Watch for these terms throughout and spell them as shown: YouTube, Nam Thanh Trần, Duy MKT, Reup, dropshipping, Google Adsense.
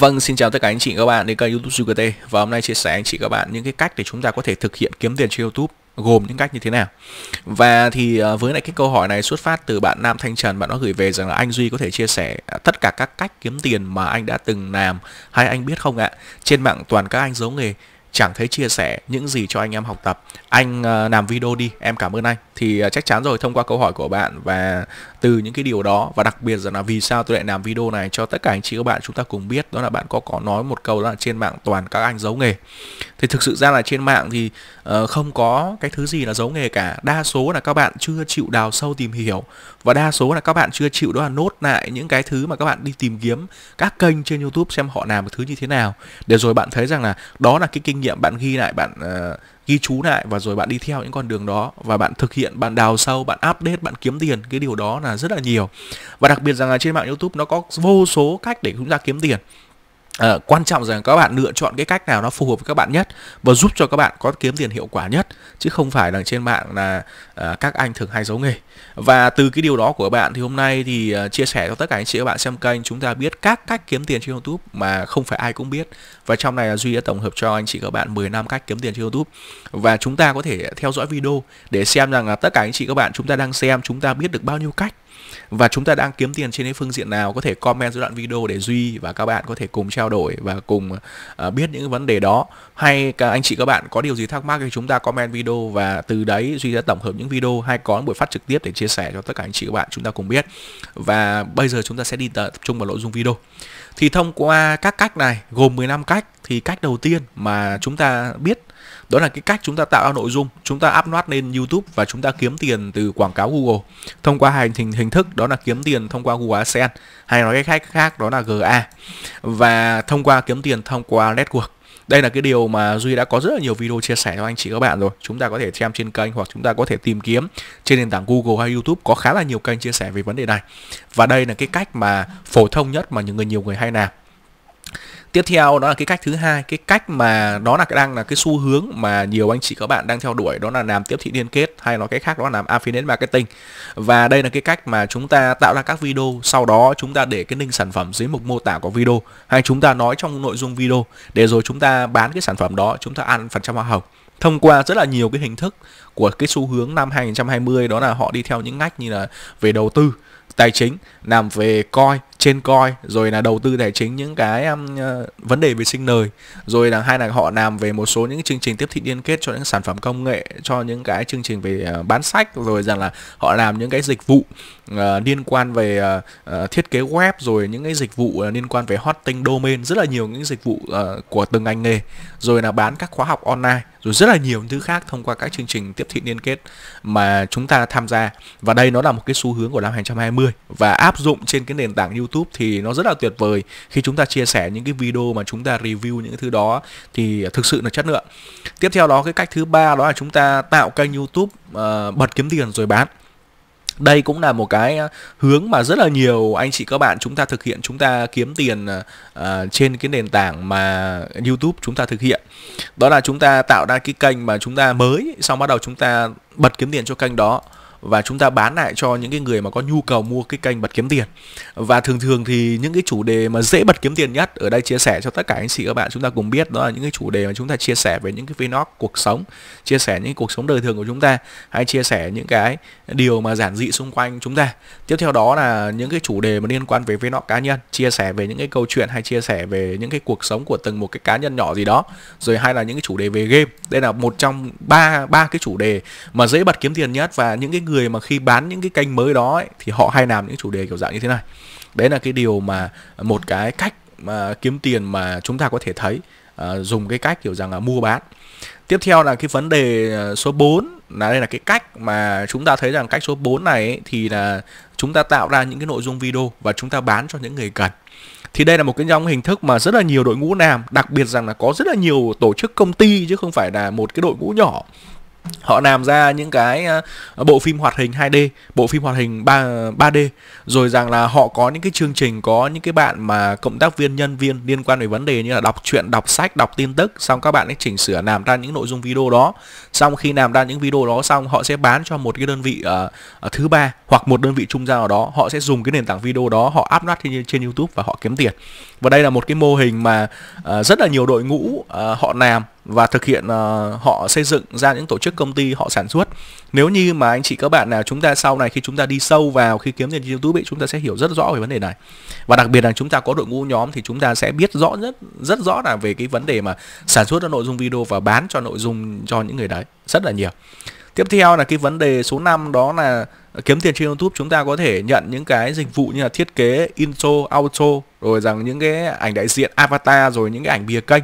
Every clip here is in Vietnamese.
Vâng, xin chào tất cả anh chị các bạn đến kênh YouTube Duy MKT. Và hôm nay chia sẻ anh chị các bạn những cái cách để chúng ta có thể thực hiện kiếm tiền trên YouTube, gồm những cách như thế nào. Và thì với lại cái câu hỏi này xuất phát từ bạn Nam Thanh Trần, bạn nó gửi về rằng là anh Duy có thể chia sẻ tất cả các cách kiếm tiền mà anh đã từng làm hay anh biết không ạ? Trên mạng toàn các anh giấu nghề, chẳng thấy chia sẻ những gì cho anh em học tập. Anh làm video đi, em cảm ơn anh. Thì chắc chắn rồi, thông qua câu hỏi của bạn và từ những cái điều đó, và đặc biệt là vì sao tôi lại làm video này cho tất cả anh chị các bạn chúng ta cùng biết, đó là bạn có nói một câu đó là trên mạng toàn các anh giấu nghề. Thì thực sự ra là trên mạng thì không có cái thứ gì là giấu nghề cả. Đa số là các bạn chưa chịu đào sâu tìm hiểu, và đa số là các bạn chưa chịu đó là nốt lại những cái thứ mà các bạn đi tìm kiếm các kênh trên YouTube xem họ làm cái thứ như thế nào, để rồi bạn thấy rằng là đó là cái kinh nghiệm bạn ghi lại, bạn ghi chú lại, và rồi bạn đi theo những con đường đó và bạn thực hiện, bạn đào sâu, bạn update, bạn kiếm tiền. Cái điều đó là rất là nhiều. Và đặc biệt rằng là trên mạng YouTube nó có vô số cách để chúng ta kiếm tiền. Quan trọng rằng các bạn lựa chọn cái cách nào nó phù hợp với các bạn nhất và giúp cho các bạn có kiếm tiền hiệu quả nhất, chứ không phải là trên mạng là các anh thường hay giấu nghề. Và từ cái điều đó của bạn thì hôm nay thì chia sẻ cho tất cả anh chị các bạn xem kênh chúng ta biết các cách kiếm tiền trên YouTube mà không phải ai cũng biết. Và trong này là Duy đã tổng hợp cho anh chị các bạn 15 cách kiếm tiền trên YouTube. Và chúng ta có thể theo dõi video để xem rằng là tất cả anh chị các bạn chúng ta đang xem, chúng ta biết được bao nhiêu cách và chúng ta đang kiếm tiền trên cái phương diện nào. Có thể comment dưới đoạn video để Duy và các bạn có thể cùng trao đổi và cùng biết những vấn đề đó. Hay các anh chị các bạn có điều gì thắc mắc thì chúng ta comment video, và từ đấy Duy đã tổng hợp những video hay có buổi phát trực tiếp để chia sẻ cho tất cả anh chị các bạn chúng ta cùng biết. Và bây giờ chúng ta sẽ đi tập trung vào nội dung video. Thì thông qua các cách này gồm 15 cách, thì cách đầu tiên mà chúng ta biết đó là cái cách chúng ta tạo ra nội dung, chúng ta up load lên YouTube và chúng ta kiếm tiền từ quảng cáo Google thông qua hình thức đó là kiếm tiền thông qua Google Adsense, hay nói cách khác đó là GA, và thông qua kiếm tiền thông qua network. Đây là cái điều mà Duy đã có rất là nhiều video chia sẻ cho anh chị các bạn rồi. Chúng ta có thể xem trên kênh hoặc chúng ta có thể tìm kiếm trên nền tảng Google hay YouTube, có khá là nhiều kênh chia sẻ về vấn đề này. Và đây là cái cách mà phổ thông nhất mà nhiều người hay làm. Tiếp theo đó là cái cách thứ hai, cái cách mà đó là đang là cái xu hướng mà nhiều anh chị các bạn đang theo đuổi, đó là làm tiếp thị liên kết, hay nói cái khác đó là làm affiliate marketing. Và đây là cái cách mà chúng ta tạo ra các video, sau đó chúng ta để cái link sản phẩm dưới mục mô tả của video, hay chúng ta nói trong nội dung video để rồi chúng ta bán cái sản phẩm đó, chúng ta ăn phần trăm hoa hồng. Thông qua rất là nhiều cái hình thức của cái xu hướng năm 2020, đó là họ đi theo những ngách như là về đầu tư tài chính, làm về coin, trên coin, rồi là đầu tư tài chính những cái vấn đề về sinh lời, rồi là hay là họ làm về một số những chương trình tiếp thị liên kết cho những sản phẩm công nghệ, cho những cái chương trình về bán sách, rồi rằng là họ làm những cái dịch vụ liên quan về thiết kế web, rồi những cái dịch vụ liên quan về hosting domain, rất là nhiều những dịch vụ của từng ngành nghề, rồi là bán các khóa học online, rồi rất là nhiều thứ khác thông qua các chương trình tiếp thị liên kết mà chúng ta tham gia. Và đây nó là một cái xu hướng của năm 2020, và áp dụng trên cái nền tảng YouTube thì nó rất là tuyệt vời. Khi chúng ta chia sẻ những cái video mà chúng ta review những thứ đó thì thực sự là chất lượng. Tiếp theo đó, cái cách thứ ba đó là chúng ta tạo kênh YouTube bật kiếm tiền rồi bán. Đây cũng là một cái hướng mà rất là nhiều anh chị các bạn chúng ta thực hiện, chúng ta kiếm tiền trên cái nền tảng mà YouTube chúng ta thực hiện. Đó là chúng ta tạo ra cái kênh mà chúng ta mới, xong bắt đầu chúng ta bật kiếm tiền cho kênh đó, và chúng ta bán lại cho những cái người mà có nhu cầu mua cái kênh bật kiếm tiền. Và thường thường thì những cái chủ đề mà dễ bật kiếm tiền nhất ở đây chia sẻ cho tất cả anh chị các bạn chúng ta cùng biết, đó là những cái chủ đề mà chúng ta chia sẻ về những cái vlog cuộc sống, chia sẻ những cuộc sống đời thường của chúng ta, hay chia sẻ những cái điều mà giản dị xung quanh chúng ta. Tiếp theo đó là những cái chủ đề mà liên quan về vlog cá nhân, chia sẻ về những cái câu chuyện hay chia sẻ về những cái cuộc sống của từng một cái cá nhân nhỏ gì đó. Rồi hay là những cái chủ đề về game. Đây là một trong ba cái chủ đề mà dễ bật kiếm tiền nhất, và những cái người mà khi bán những cái kênh mới đó ấy, thì họ hay làm những chủ đề kiểu dạng như thế này. Đấy là cái điều mà một cái cách mà kiếm tiền mà chúng ta có thể thấy dùng cái cách kiểu rằng là mua bán. Tiếp theo là cái vấn đề số 4, là đây là cái cách mà chúng ta thấy rằng cách số 4 này ấy, thì là chúng ta tạo ra những cái nội dung video và chúng ta bán cho những người cần. Thì đây là một cái dòng hình thức mà rất là nhiều đội ngũ làm, đặc biệt rằng là có rất là nhiều tổ chức công ty chứ không phải là một cái đội ngũ nhỏ. Họ làm ra những cái bộ phim hoạt hình 2D, bộ phim hoạt hình 3D. Rồi rằng là họ có những cái chương trình, có những cái bạn mà cộng tác viên, nhân viên liên quan đến vấn đề như là đọc truyện, đọc sách, đọc tin tức. Xong các bạn ấy chỉnh sửa làm ra những nội dung video đó. Xong khi làm ra những video đó xong, họ sẽ bán cho một cái đơn vị thứ ba hoặc một đơn vị trung gian nào đó. Họ sẽ dùng cái nền tảng video đó, họ up load trên YouTube và họ kiếm tiền. Và đây là một cái mô hình mà rất là nhiều đội ngũ họ làm và thực hiện, họ xây dựng ra những tổ chức, công ty họ sản xuất. Nếu như mà anh chị các bạn nào chúng ta sau này khi chúng ta đi sâu vào khi kiếm tiền trên YouTube ấy, chúng ta sẽ hiểu rất rõ về vấn đề này. Và đặc biệt là chúng ta có đội ngũ nhóm thì chúng ta sẽ biết rõ rất rõ là về cái vấn đề mà sản xuất ra nội dung video và bán cho nội dung cho những người đấy rất là nhiều. Tiếp theo là cái vấn đề số 5, đó là kiếm tiền trên YouTube. Chúng ta có thể nhận những cái dịch vụ như là thiết kế intro, outro, rồi rằng những cái ảnh đại diện, avatar, rồi những cái ảnh bìa kênh.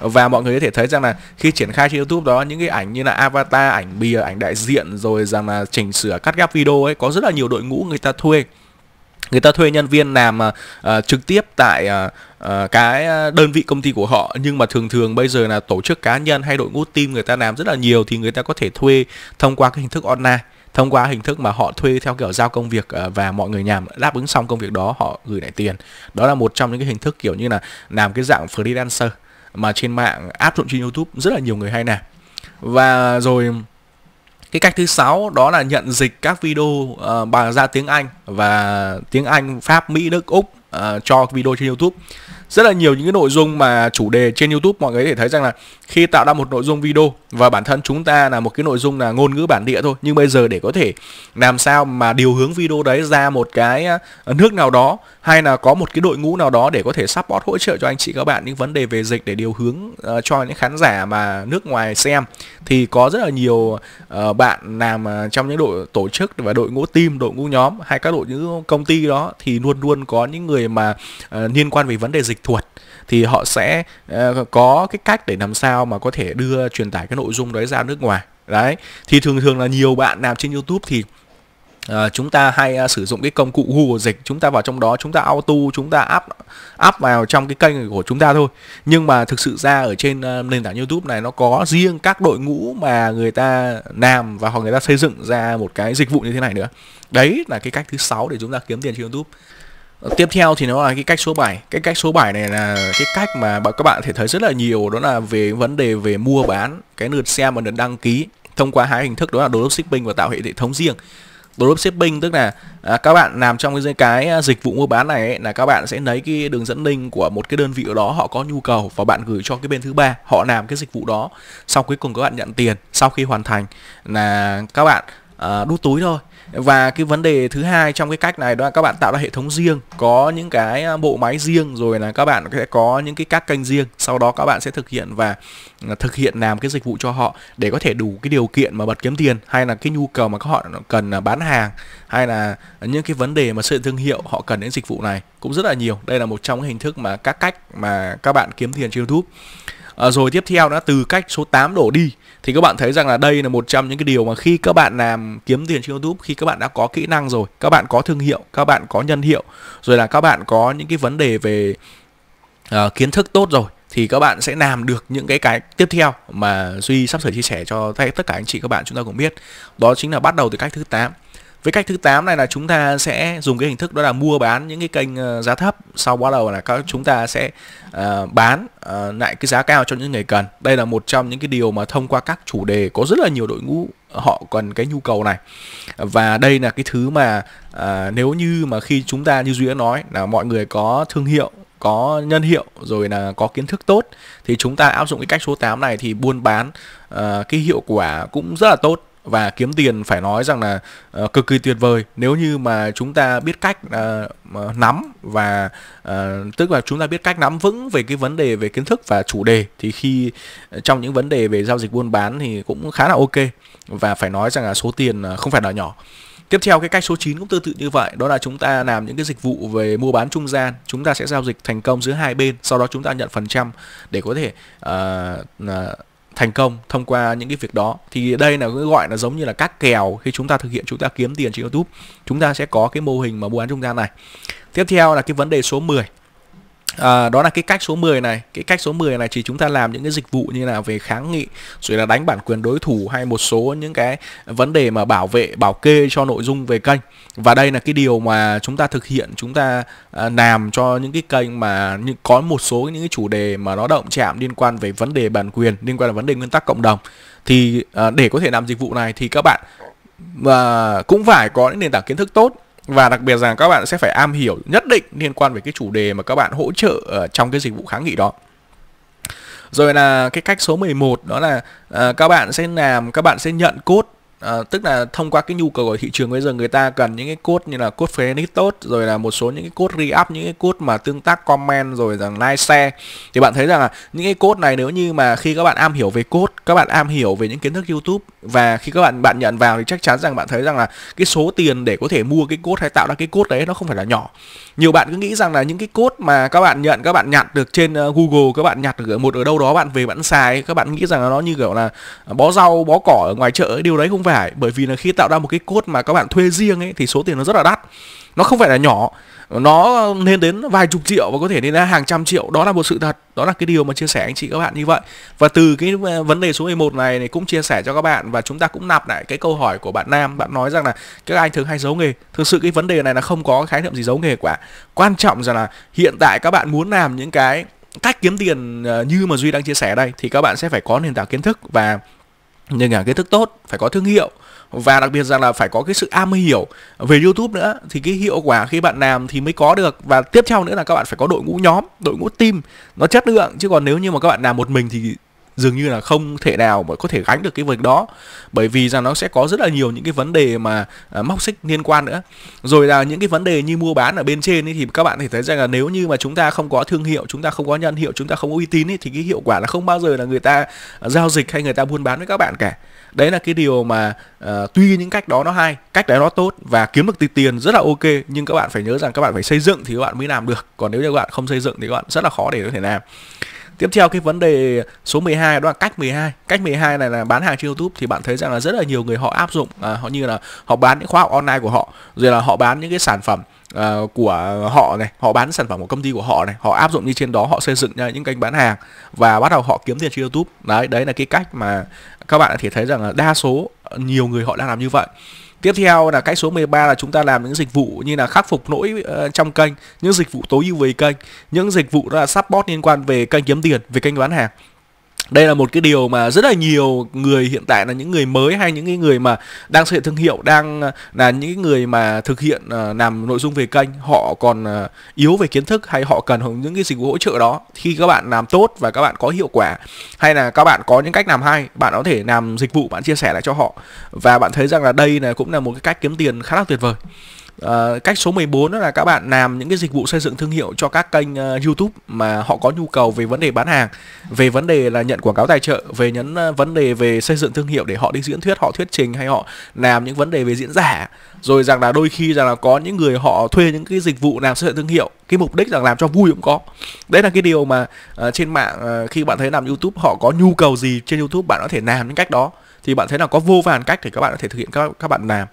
Và mọi người có thể thấy rằng là khi triển khai trên YouTube đó, những cái ảnh như là avatar, ảnh bìa, ảnh đại diện, rồi rằng là chỉnh sửa, cắt ghép video ấy, có rất là nhiều đội ngũ người ta thuê. Người ta thuê nhân viên làm trực tiếp tại cái đơn vị, công ty của họ. Nhưng mà thường thường bây giờ là tổ chức cá nhân hay đội ngũ team người ta làm rất là nhiều, thì người ta có thể thuê thông qua cái hình thức online, thông qua hình thức mà họ thuê theo kiểu giao công việc, và mọi người làm đáp ứng xong công việc đó họ gửi lại tiền. Đó là một trong những cái hình thức kiểu như là làm cái dạng freelancer mà trên mạng áp dụng trên YouTube rất là nhiều người hay làm. Và rồi cái cách thứ 6 đó là nhận dịch các video bằng ra tiếng Anh và tiếng Anh, Pháp, Mỹ, Đức, Úc cho video trên YouTube. Rất là nhiều những cái nội dung mà chủ đề trên YouTube, mọi người có thể thấy rằng là khi tạo ra một nội dung video và bản thân chúng ta là một cái nội dung là ngôn ngữ bản địa thôi, nhưng bây giờ để có thể làm sao mà điều hướng video đấy ra một cái nước nào đó, hay là có một cái đội ngũ nào đó để có thể support, hỗ trợ cho anh chị các bạn những vấn đề về dịch để điều hướng cho những khán giả mà nước ngoài xem, thì có rất là nhiều bạn làm trong những đội tổ chức và đội ngũ team, đội ngũ nhóm hay các đội ngũ công ty đó, thì luôn luôn có những người mà liên quan về vấn đề dịch thuật, thì họ sẽ có cái cách để làm sao mà có thể đưa truyền tải cái nội dung đấy ra nước ngoài. Đấy, thì thường thường là nhiều bạn làm trên YouTube thì chúng ta hay sử dụng cái công cụ Google Dịch. Chúng ta vào trong đó, chúng ta auto, chúng ta up vào trong cái kênh của chúng ta thôi. Nhưng mà thực sự ra ở trên nền tảng YouTube này, nó có riêng các đội ngũ mà người ta làm và họ người ta xây dựng ra một cái dịch vụ như thế này nữa. Đấy là cái cách thứ 6 để chúng ta kiếm tiền trên YouTube. Tiếp theo thì nó là cái cách số 7. Cái cách số 7 này là cái cách mà các bạn có thể thấy rất là nhiều. Đó là về vấn đề về mua bán, cái lượt xem và lượt đăng ký thông qua hai hình thức, đó là dropshipping và tạo hệ thống riêng. Dropshipping tức là các bạn làm trong cái dịch vụ mua bán này ấy, là các bạn sẽ lấy cái đường dẫn link của một cái đơn vị ở đó họ có nhu cầu và bạn gửi cho cái bên thứ ba, họ làm cái dịch vụ đó. Sau cuối cùng các bạn nhận tiền sau khi hoàn thành là các bạn đút túi thôi. Và cái vấn đề thứ hai trong cái cách này đó là các bạn tạo ra hệ thống riêng, có những cái bộ máy riêng, rồi là các bạn sẽ có những cái các kênh riêng, sau đó các bạn sẽ thực hiện làm cái dịch vụ cho họ để có thể đủ cái điều kiện mà bật kiếm tiền, hay là cái nhu cầu mà họ cần là bán hàng, hay là những cái vấn đề mà xây dựng thương hiệu họ cần đến dịch vụ này cũng rất là nhiều. Đây là một trong những hình thức mà các cách mà các bạn kiếm tiền trên YouTube. Rồi tiếp theo đó, từ cách số 8 đổ đi thì các bạn thấy rằng là đây là một trong những cái điều mà khi các bạn làm kiếm tiền trên YouTube, khi các bạn đã có kỹ năng rồi, các bạn có thương hiệu, các bạn có nhân hiệu, rồi là các bạn có những cái vấn đề về kiến thức tốt rồi, thì các bạn sẽ làm được những cái tiếp theo mà Duy sắp sửa chia sẻ cho tất cả anh chị các bạn chúng ta cũng biết. Đó chính là bắt đầu từ cách thứ 8. Với cách thứ 8 này là chúng ta sẽ dùng cái hình thức đó là mua bán những cái kênh giá thấp, sau bắt đầu là chúng ta sẽ bán lại cái giá cao cho những người cần. Đây là một trong những cái điều mà thông qua các chủ đề có rất là nhiều đội ngũ họ cần cái nhu cầu này. Và đây là cái thứ mà nếu như mà khi chúng ta như Duy đã nói là mọi người có thương hiệu, có nhân hiệu, rồi là có kiến thức tốt, thì chúng ta áp dụng cái cách số 8 này thì buôn bán cái hiệu quả cũng rất là tốt. Và kiếm tiền phải nói rằng là cực kỳ tuyệt vời nếu như mà chúng ta biết cách nắm, và tức là chúng ta biết cách nắm vững về cái vấn đề về kiến thức và chủ đề, thì khi trong những vấn đề về giao dịch buôn bán thì cũng khá là ok, và phải nói rằng là số tiền không phải là nhỏ. Tiếp theo cái cách số 9 cũng tương tự như vậy, đó là chúng ta làm những cái dịch vụ về mua bán trung gian. Chúng ta sẽ giao dịch thành công giữa hai bên, sau đó chúng ta nhận phần trăm để có thể thành công thông qua những cái việc đó. Thì đây là gọi là giống như là các kèo khi chúng ta thực hiện, chúng ta kiếm tiền trên YouTube, chúng ta sẽ có cái mô hình mà mua bán trung gian này. Tiếp theo là cái vấn đề số 10. Đó là cái cách số 10 này. Cái cách số 10 này chỉ chúng ta làm những cái dịch vụ như là về kháng nghị, rồi là đánh bản quyền đối thủ, hay một số những cái vấn đề mà bảo vệ, bảo kê cho nội dung về kênh. Và đây là cái điều mà chúng ta thực hiện, chúng ta làm cho những cái kênh mà có một số những cái chủ đề mà nó động chạm liên quan về vấn đề bản quyền, liên quan đến vấn đề nguyên tắc cộng đồng. Thì để có thể làm dịch vụ này thì các bạn cũng phải có những nền tảng kiến thức tốt. Và đặc biệt rằng các bạn sẽ phải am hiểu nhất định liên quan về cái chủ đề mà các bạn hỗ trợ trong cái dịch vụ kháng nghị đó. Rồi là cái cách số 11, đó là các bạn sẽ nhận code. Tức là thông qua cái nhu cầu của thị trường bây giờ, người ta cần những cái code như là code Phoenix tốt, rồi là một số những cái code re-up, những cái code mà tương tác comment, rồi rằng like share. Thì bạn thấy rằng là những cái code này, nếu như mà khi các bạn am hiểu về code, các bạn am hiểu về những kiến thức YouTube, và khi các bạn nhận vào thì chắc chắn rằng bạn thấy rằng là cái số tiền để có thể mua cái code hay tạo ra cái code đấy nó không phải là nhỏ. Nhiều bạn cứ nghĩ rằng là những cái code mà các bạn nhận, các bạn nhặt được trên Google, các bạn nhặt được ở đâu đó, bạn về bạn xài, các bạn nghĩ rằng là nó như kiểu là bó rau, bó cỏ ở ngoài chợ ấy. Điều đấy không phải. Bởi vì là khi tạo ra một cái code mà các bạn thuê riêng ấy, thì số tiền nó rất là đắt. Nó không phải là nhỏ, nó lên đến vài chục triệu và có thể lên đến hàng trăm triệu. Đó là một sự thật, đó là cái điều mà chia sẻ anh chị các bạn như vậy. Và từ cái vấn đề số 11 này thì cũng chia sẻ cho các bạn. Và chúng ta cũng nạp lại cái câu hỏi của bạn Nam. Bạn nói rằng là các anh thường hay giấu nghề. Thực sự cái vấn đề này là không có khái niệm gì giấu nghề cả. Quan trọng rằng là hiện tại các bạn muốn làm những cái cách kiếm tiền như mà Duy đang chia sẻ đây, thì các bạn sẽ phải có nền tảng kiến thức và nền tảng kiến thức tốt, phải có thương hiệu, và đặc biệt rằng là phải có cái sự am hiểu về YouTube nữa, thì cái hiệu quả khi bạn làm thì mới có được. Và tiếp theo nữa là các bạn phải có đội ngũ nhóm, đội ngũ team nó chất lượng, chứ còn nếu như mà các bạn làm một mình thì dường như là không thể nào mà có thể gánh được cái việc đó, bởi vì rằng nó sẽ có rất là nhiều những cái vấn đề mà móc xích liên quan nữa. Rồi là những cái vấn đề như mua bán ở bên trên ấy, thì các bạn thể thấy rằng là nếu như mà chúng ta không có thương hiệu, chúng ta không có nhân hiệu, chúng ta không có uy tín ấy, thì cái hiệu quả là không bao giờ là người ta giao dịch hay người ta buôn bán với các bạn cả. Đấy là cái điều mà tuy những cách đó nó hay, cách đấy nó tốt và kiếm được tiền rất là ok, nhưng các bạn phải nhớ rằng các bạn phải xây dựng thì các bạn mới làm được. Còn nếu như các bạn không xây dựng thì các bạn rất là khó để có thể làm. Tiếp theo cái vấn đề số 12, đó là cách 12. Cách 12 này là bán hàng trên YouTube, thì bạn thấy rằng là rất là nhiều người họ áp dụng, họ như là họ bán những khóa học online của họ, rồi là họ bán những cái sản phẩm của họ này, họ bán sản phẩm của công ty của họ này, họ áp dụng như trên đó, họ xây dựng ra những kênh bán hàng và bắt đầu họ kiếm tiền trên YouTube. Đấy là cái cách mà các bạn có thể thấy rằng là đa số nhiều người họ đang làm như vậy. Tiếp theo là cách số 13 là chúng ta làm những dịch vụ như là khắc phục lỗi trong kênh, những dịch vụ tối ưu về kênh, những dịch vụ đó là support liên quan về kênh kiếm tiền, về kênh bán hàng. Đây là một cái điều mà rất là nhiều người hiện tại là những người mới, hay những người mà đang xây dựng thương hiệu, đang là những người mà thực hiện làm nội dung về kênh, họ còn yếu về kiến thức, hay họ cần những cái dịch vụ hỗ trợ đó. Khi các bạn làm tốt và các bạn có hiệu quả, hay là các bạn có những cách làm hay, bạn có thể làm dịch vụ, bạn chia sẻ lại cho họ, và bạn thấy rằng là đây là cũng là một cái cách kiếm tiền khá là tuyệt vời. Cách số 14 đó là các bạn làm những cái dịch vụ xây dựng thương hiệu cho các kênh YouTube mà họ có nhu cầu về vấn đề bán hàng, về vấn đề là nhận quảng cáo tài trợ, về những vấn đề về xây dựng thương hiệu để họ đi diễn thuyết, họ thuyết trình, hay họ làm những vấn đề về diễn giả. Rồi rằng là đôi khi rằng là có những người họ thuê những cái dịch vụ làm xây dựng thương hiệu, cái mục đích rằng làm cho vui cũng có. Đấy là cái điều mà trên mạng khi bạn thấy làm YouTube, họ có nhu cầu gì trên YouTube bạn có thể làm những cách đó. Thì bạn thấy là có vô vàn cách để các bạn có thể thực hiện các bạn làm.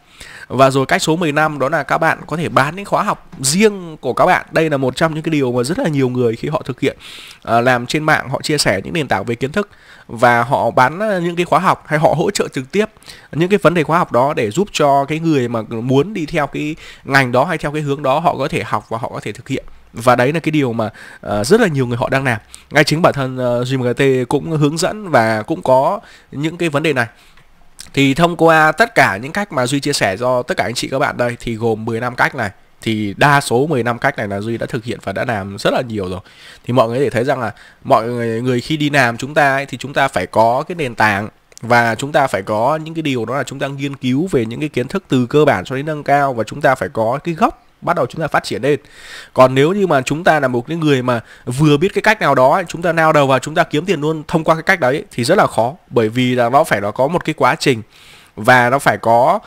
Và rồi cách số 15 đó là các bạn có thể bán những khóa học riêng của các bạn. Đây là một trong những cái điều mà rất là nhiều người khi họ thực hiện làm trên mạng, họ chia sẻ những nền tảng về kiến thức và họ bán những cái khóa học, hay họ hỗ trợ trực tiếp những cái vấn đề khóa học đó để giúp cho cái người mà muốn đi theo cái ngành đó hay theo cái hướng đó, họ có thể học và họ có thể thực hiện. Và đấy là cái điều mà rất là nhiều người họ đang làm. Ngay chính bản thân Duy MKT cũng hướng dẫn và cũng có những cái vấn đề này. Thì thông qua tất cả những cách mà Duy chia sẻ cho tất cả anh chị các bạn đây, thì gồm 15 cách này, thì đa số 15 cách này là Duy đã thực hiện và đã làm rất là nhiều rồi. Thì mọi người để thấy rằng là mọi người khi đi làm chúng ta ấy, thì chúng ta phải có cái nền tảng, và chúng ta phải có những cái điều đó là chúng ta nghiên cứu về những cái kiến thức từ cơ bản cho đến nâng cao, và chúng ta phải có cái gốc, bắt đầu chúng ta phát triển lên. Còn nếu như mà chúng ta là một cái người mà vừa biết cái cách nào đó, chúng ta lao đầu vào chúng ta kiếm tiền luôn thông qua cái cách đấy thì rất là khó, bởi vì là nó phải có một cái quá trình và nó phải có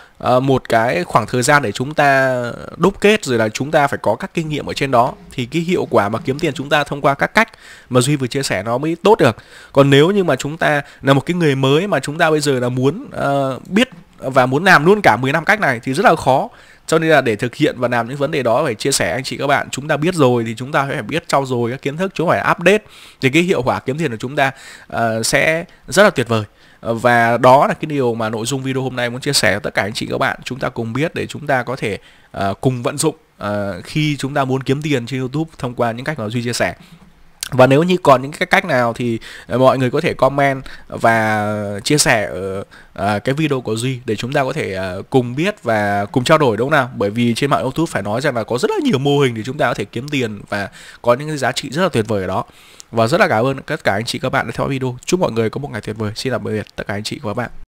một cái khoảng thời gian để chúng ta đúc kết, rồi là chúng ta phải có các kinh nghiệm ở trên đó, thì cái hiệu quả mà kiếm tiền chúng ta thông qua các cách mà Duy vừa chia sẻ nó mới tốt được. Còn nếu như mà chúng ta là một cái người mới mà chúng ta bây giờ là muốn biết và muốn làm luôn cả 15 cách này thì rất là khó. Cho nên là để thực hiện và làm những vấn đề đó phải chia sẻ anh chị các bạn. Chúng ta biết rồi thì chúng ta phải biết trau dồi các kiến thức, chúng ta phải update thì cái hiệu quả kiếm tiền của chúng ta sẽ rất là tuyệt vời. Và đó là cái điều mà nội dung video hôm nay muốn chia sẻ với tất cả anh chị các bạn. Chúng ta cùng biết để chúng ta có thể cùng vận dụng khi chúng ta muốn kiếm tiền trên YouTube thông qua những cách mà Duy chia sẻ. Và nếu như còn những cái cách nào thì mọi người có thể comment và chia sẻ ở cái video của Duy để chúng ta có thể cùng biết và cùng trao đổi, đúng không nào? Bởi vì trên mạng YouTube phải nói rằng là có rất là nhiều mô hình để chúng ta có thể kiếm tiền và có những cái giá trị rất là tuyệt vời ở đó. Và rất là cảm ơn tất cả anh chị các bạn đã theo video. Chúc mọi người có một ngày tuyệt vời. Xin tạm biệt tất cả anh chị và các bạn.